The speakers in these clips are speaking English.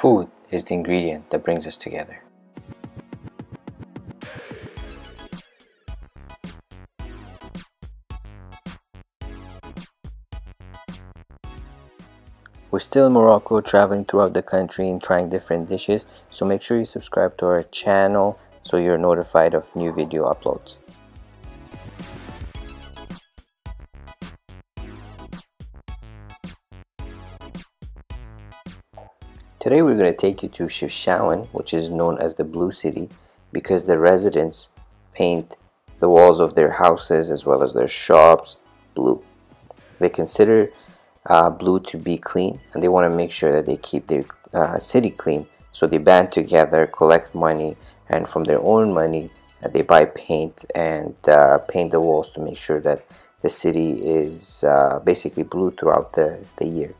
Food is the ingredient that brings us together. We're still in Morocco, traveling throughout the country and trying different dishes, so make sure you subscribe to our channel so you're notified of new video uploads. Today we're going to take you to Chefchaouen, which is known as the Blue City because the residents paint the walls of their houses as well as their shops blue. They consider blue to be clean, and they want to make sure that they keep their city clean, so they band together, collect money, and from their own money they buy paint and paint the walls to make sure that the city is basically blue throughout the year.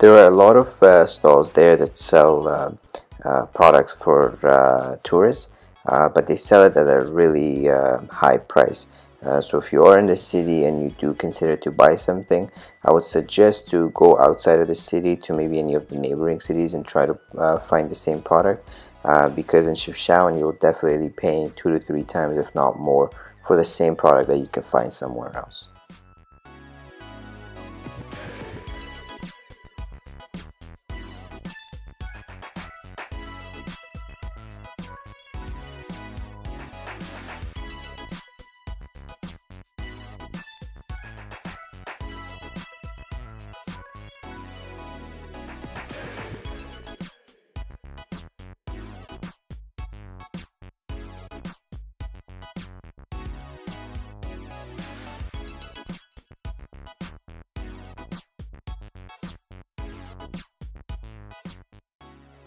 There are a lot of stalls there that sell products for tourists, but they sell it at a really high price. So if you are in the city and you do consider to buy something, I would suggest to go outside of the city to maybe any of the neighboring cities and try to find the same product, because in Chefchaouen you'll definitely be paying 2 to 3 times, if not more, for the same product that you can find somewhere else.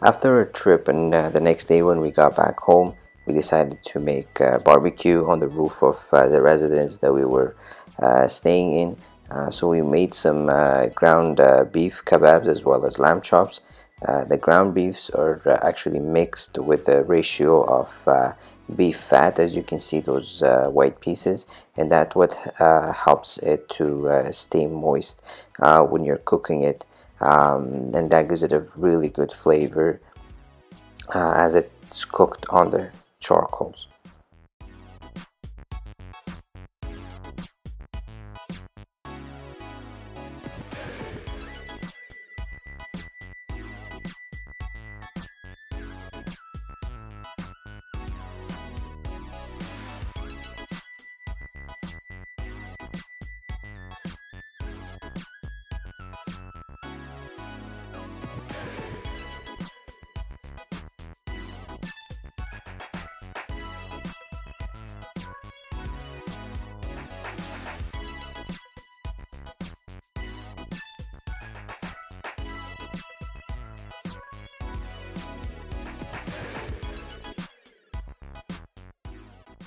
After a trip, and the next day when we got back home, we decided to make barbecue on the roof of the residence that we were staying in. So we made some ground beef kebabs as well as lamb chops. The ground beefs are actually mixed with a ratio of beef fat, as you can see those white pieces, and that what helps it to stay moist when you're cooking it. And that gives it a really good flavor as it's cooked on the charcoals.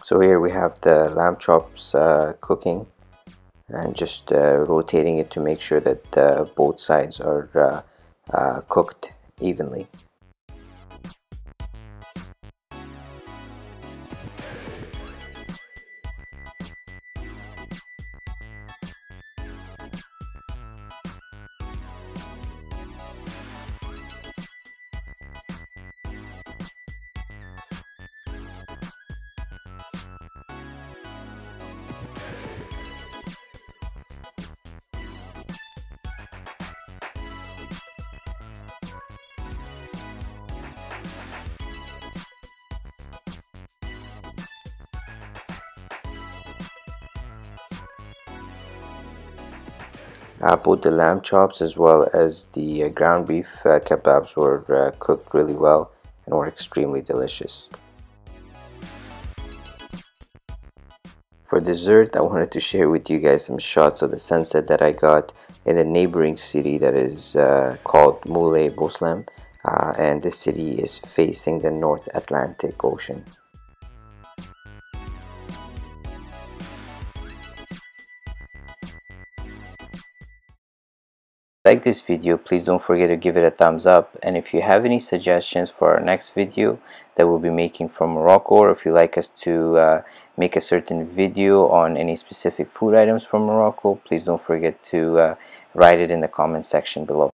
So here we have the lamb chops cooking, and just rotating it to make sure that both sides are cooked evenly. both the lamb chops as well as the ground beef kebabs were cooked really well and were extremely delicious. For dessert, I wanted to share with you guys some shots of the sunset that I got in the neighboring city that is called Mule Boslem, and this city is facing the North Atlantic Ocean. If you like this video, please don't forget to give it a thumbs up, and if you have any suggestions for our next video that we'll be making from Morocco, or if you'd like us to make a certain video on any specific food items from Morocco, please don't forget to write it in the comment section below.